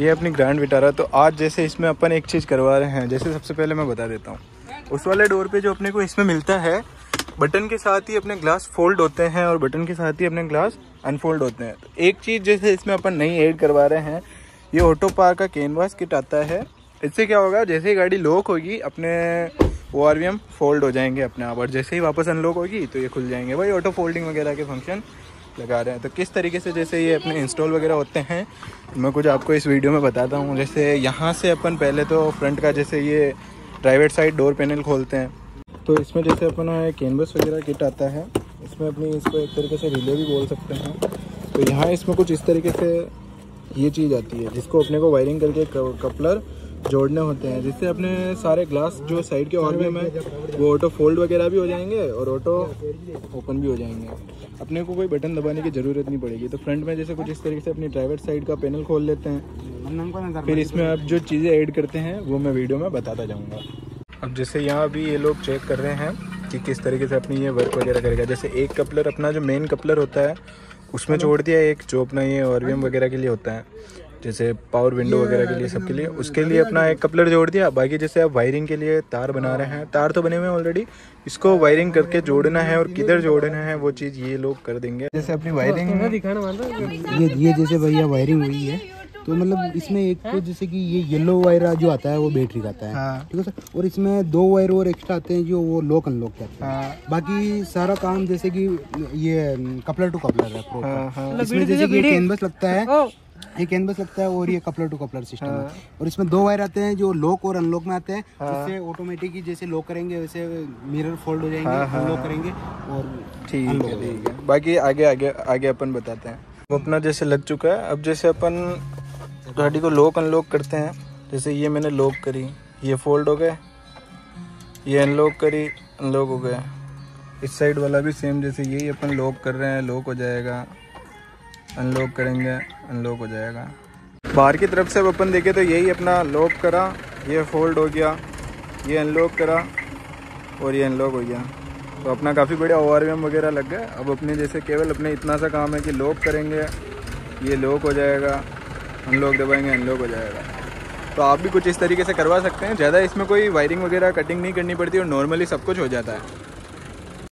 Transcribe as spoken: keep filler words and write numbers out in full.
ये अपनी grand Vitara. तो आज जैसे इसमें अपन एक चीज़ करवा रहे हैं, जैसे सबसे पहले मैं बता देता हूँ, उस वाले डोर पे जो अपने को इसमें मिलता है बटन के साथ ही अपने ग्लास फोल्ड होते हैं और बटन के साथ ही अपने ग्लास अनफोल्ड होते हैं। तो एक चीज़ जैसे इसमें अपन नई ऐड करवा रहे हैं, ये ऑटो पार का कैनवास किट आता है। इससे क्या होगा, जैसे ही गाड़ी लॉक होगी अपने ओआरवीएम फोल्ड हो जाएंगे अपने आप, और जैसे ही वापस अनलॉक होगी तो ये खुल जाएंगे। वही ऑटो फोल्डिंग वगैरह के फंक्शन लगा रहे हैं। तो किस तरीके से जैसे ये अपने इंस्टॉल वगैरह होते हैं मैं कुछ आपको इस वीडियो में बताता हूँ। जैसे यहाँ से अपन पहले तो फ्रंट का जैसे ये प्राइवेट साइड डोर पैनल खोलते हैं। तो इसमें जैसे अपना कैनवास वगैरह किट आता है, इसमें अपनी इसको एक तरीके से रिले भी बोल सकते हैं। तो यहाँ इसमें कुछ इस तरीके से ये चीज़ आती है जिसको अपने को वायरिंग करके कपलर जोड़ने होते हैं, जिससे अपने सारे ग्लास जो साइड के और में है वो ऑटो फोल्ड वगैरह भी हो जाएंगे और ऑटो ओपन भी हो जाएंगे। अपने को कोई बटन दबाने की ज़रूरत नहीं पड़ेगी। तो फ्रंट में जैसे कुछ इस तरीके से अपनी प्राइवेट साइड का पैनल खोल लेते हैं। फिर इसमें आप जो चीज़ें ऐड करते हैं वो मैं वीडियो में बताता जाऊँगा। अब जैसे यहाँ अभी ये लोग चेक कर रहे हैं कि किस तरीके से अपनी ये वर्क वगैरह करेगा। जैसे एक कपलर अपना जो मेन कपलर होता है उसमें छोड़ दिया, एक जो अपना ये ओआरवीएम वगैरह के लिए होता है, जैसे पावर विंडो वगैरह के लिए, सबके लिए, उसके लिए अपना एक कपलर जोड़ दिया। बाकी जैसे आप वायरिंग के लिए तार बना रहे हैं, तार तो बने हुए हैं ऑलरेडी, इसको वायरिंग करके जोड़ना है और किधर जोड़ना है वो चीज़ ये लोग कर देंगे। जैसे अपनी वायरिंग ये जैसे भैया वायरिंग हुई है तो मतलब इसमें एक तो जैसे कि ये येलो वायर जो आता है वो बैटरी का आता है, ठीक है सर। और इसमें दो वायर और एक्स्ट्रा आते हैं जो वो लॉक अनलॉक करते हैं। बाकी सारा काम जैसे कि ये कपलर टू कपलर है प्रॉपर। इसमें जैसे कि कैनवास लगता है, ये कैनवास लगता है और ये कपलर टू कपलर सिस्टम है। और इसमें दो वायर आते हैं जो लॉक और अनलॉक में आते हैं, उससे ऑटोमेटिक जैसे लॉक करेंगे वैसे मिरर फोल्ड हो जाएंगे, अनलॉक करेंगे और ठीक है। बाकी आगे आगे आगे अपन बताते हैं। वो अपना जैसे लग चुका है। अब जैसे अपन गाड़ी को लॉक अनलॉक करते हैं, जैसे ये मैंने लॉक करी, ये फोल्ड हो गए, ये अनलॉक करी, अनलॉक हो गया। इस साइड वाला भी सेम, जैसे यही अपन लॉक कर रहे हैं, लॉक हो जाएगा, अनलॉक करेंगे, अनलॉक हो जाएगा। बाहर की तरफ से अब अपन देखें तो यही अपना लॉक करा, ये फोल्ड हो गया, ये अनलॉक करा और ये अनलॉक हो गया। तो अपना काफ़ी बढ़िया ओआरवीएम वगैरह लग गया। अब अपने जैसे केवल अपने इतना सा काम है कि लॉक करेंगे, ये लॉक हो जाएगा, अनलॉक दबाएंगे, अनलॉक हो जाएगा। तो आप भी कुछ इस तरीके से करवा सकते हैं। ज़्यादा इसमें कोई वायरिंग वगैरह कटिंग नहीं करनी पड़ती और नॉर्मली सब कुछ हो जाता है।